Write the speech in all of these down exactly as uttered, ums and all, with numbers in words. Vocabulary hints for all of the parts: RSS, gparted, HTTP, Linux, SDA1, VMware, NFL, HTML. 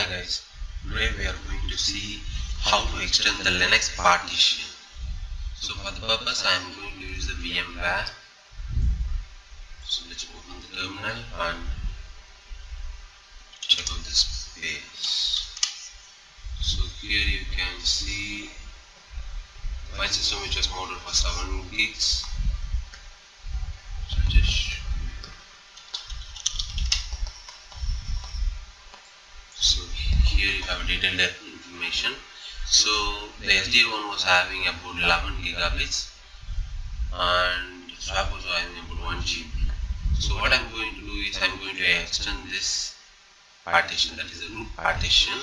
Hi guys, today we are going to see how to extend the Linux partition. So for the purpose I am going to use the VMware. So let's open the terminal and check out this page. So here you can see the file system which was modeled for seven gigs. So just So here you have detailed information. So the S D A one was having about eleven gigabits and swap was having about one G B. So what I'm going to do is I'm going to extend this partition, that is the root partition.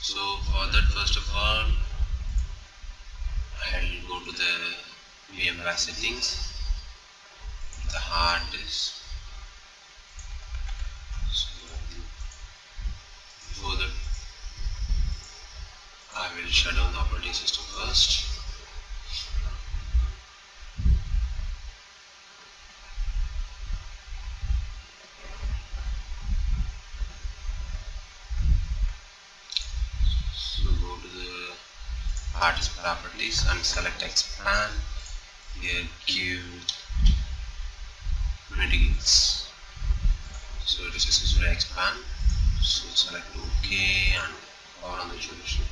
So for that, first of all I'll go to the VMware settings, the hard disk. For that, I will shut down the operating system first. So go to the hard disk properties and select expand. Here give twenty gigs. So this is to expand. So select OK and power on the solution.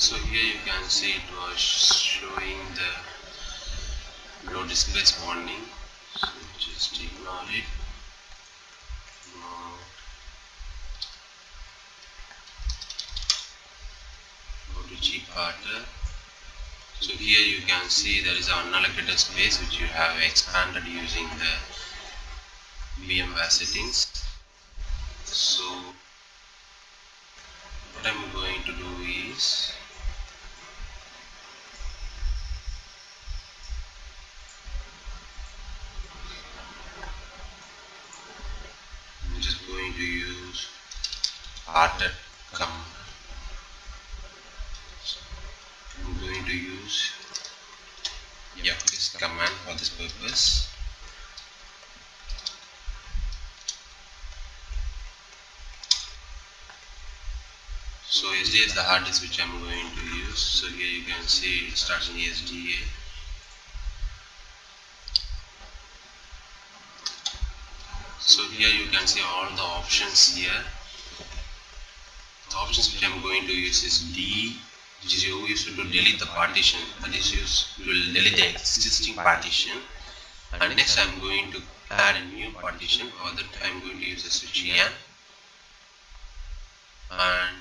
So here you can see it was showing the no disk responding, so just ignore it. Now go to gparted. So here you can see there is an unallocated space which you have expanded using the VMware settings. So what I am going to do is to use gparted command. I'm going to use yeah, this command for this purpose. So S D A is the hard disk which I'm going to use. So here you can see it starts in S D A. So here you can see all the options here. The options which I am going to use is D, which is used to delete the partition, that is used will delete the existing partition. And next I am going to add a new partition. For that I am going to use the switch E N. And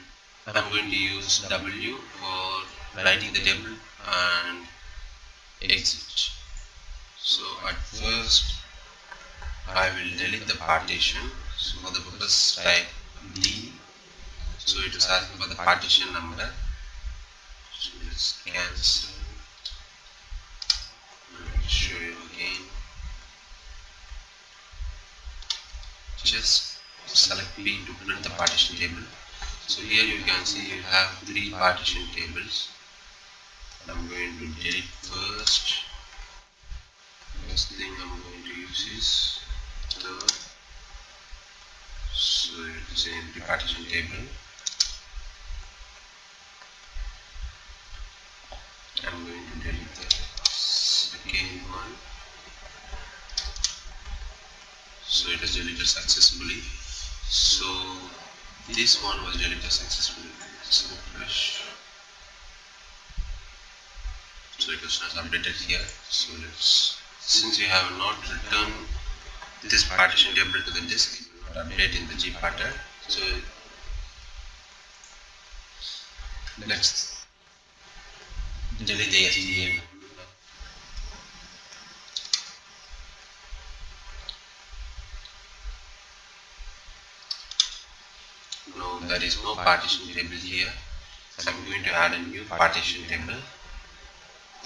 I am going to use W for writing the table and exit. So at first I will delete the partition. So for the purpose type D. So it is asking for the partition number. So let's cancel. Let me show you again. Just select P to print the partition table. So here you can see you have three partition tables. I'm going to delete first. First thing I'm going to use is third. So it is an empty partition table. I'm going so it was delivered successfully. So this one was delivered successfully. So crash. So it was not updated here. So let's, since we have not returned this partition table to the disk, it will not update in the gparted. So let's delete the S D A one. No, there is no partition table here, so I'm going to add a new partition table.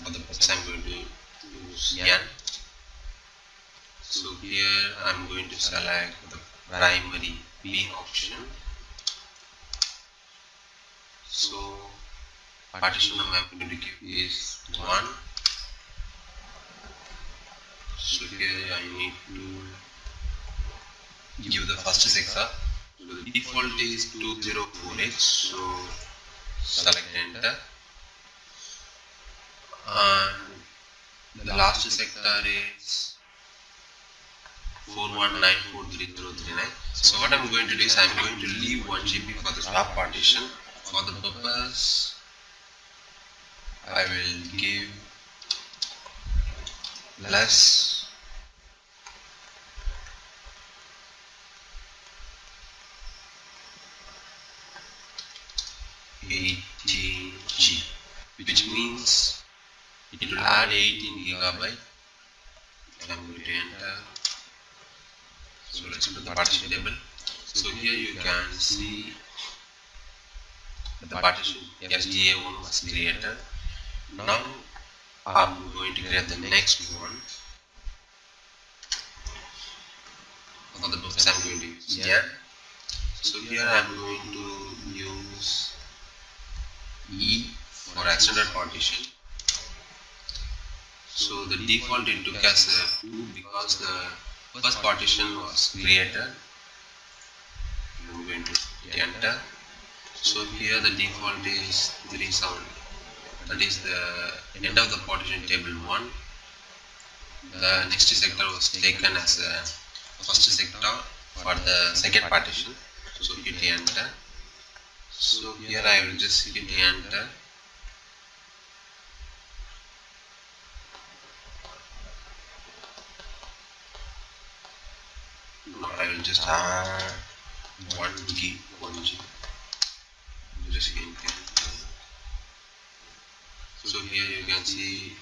For the first I'm going to use YAN. So here I'm going to select the primary B option. So partition number I'm going to give is one. So here I need to give the first sector. So the default is two zero four H, so select enter, and the last sector is four one nine four three zero three nine. So what I'm going to do is I'm going to leave one G B for the top partition. For the purpose, I will give less eighteen G, which means it will add eighteen gigabyte. I am going to enter. So let's go to the partition table. So here you can see the partition S D A one was created. Now I am going to create the next one. For the purpose I am going to use YAN. So here I am going to use E for extended partition. So the default it took as a two because the first partition was created. I'm going to enter. So here the default is three seven. That is the end of the partition table one. The next sector was taken as a first sector for the second partition. So hit enter. So here I will just hit enter. No, I will just add one G, one G. Just hit enter. So here you can see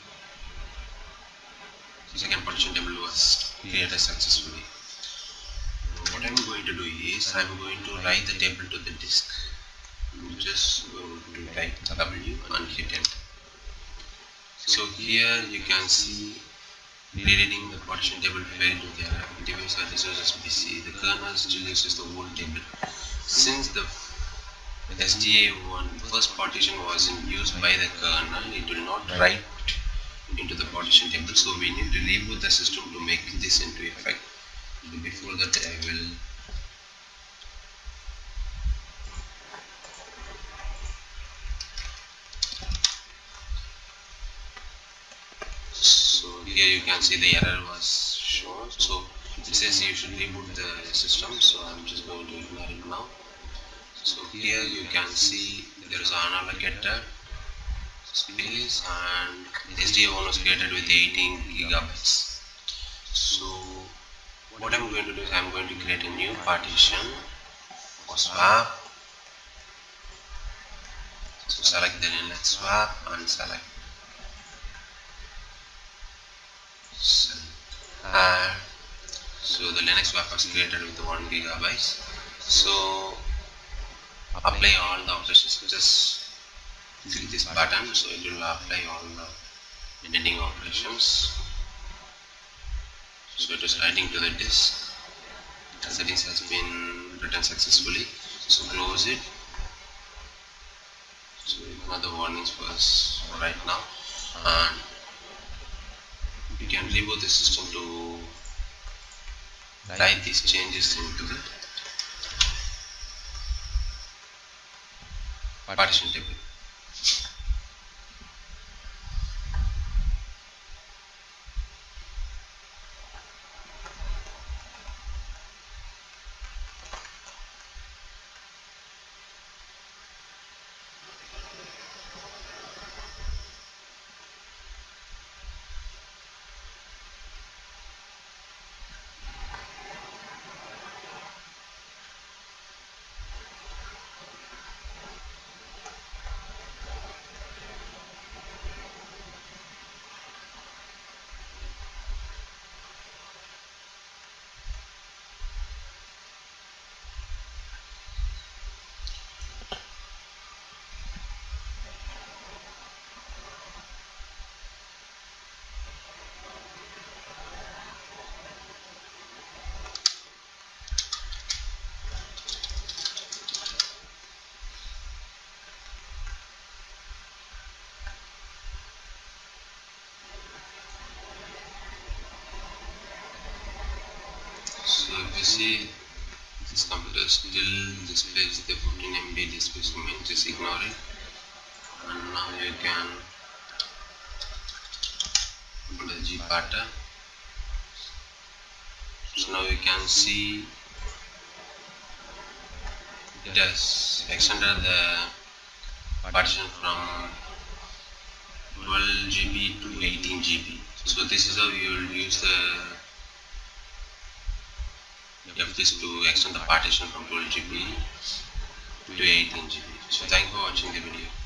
the second partition table was created successfully. What I am going to do is I am going to write the table to the disk. I'm just going to type W and hit enter. So here you can see reading the partition table failed to their device or resources P C. The kernel still uses the old table. Since the S D A one first partition wasn't used by the kernel, it will not write into the partition table. So we need to reboot the system to make this into effect. Before that, I will here you can see the error was shown. So it says you should reboot the system, so I'm just going to ignore it now. So here you can see there is an allocator space and S D A one was created with eighteen gigabytes. So what I'm going to do is I'm going to create a new partition for swap. So select the Linux swap and select Uh, so the Linux swap was created with one gigabyte. So apply all the operations. Just click this button, so it will apply all the ending operations. So it is writing to the disk. As it is, has been written successfully. So close it. So another warnings for us right now. And you can reboot the system to write these changes into the partition table. P C, this computer is still displays the fourteen M B display, so just ignore it. And now you can put the gparted. So now you can see it has extended the partition from twelve G B to eighteen G B. So this is how you will use the F this to extend the partition from twelve G B to eighteen G B. So thank you for watching the video.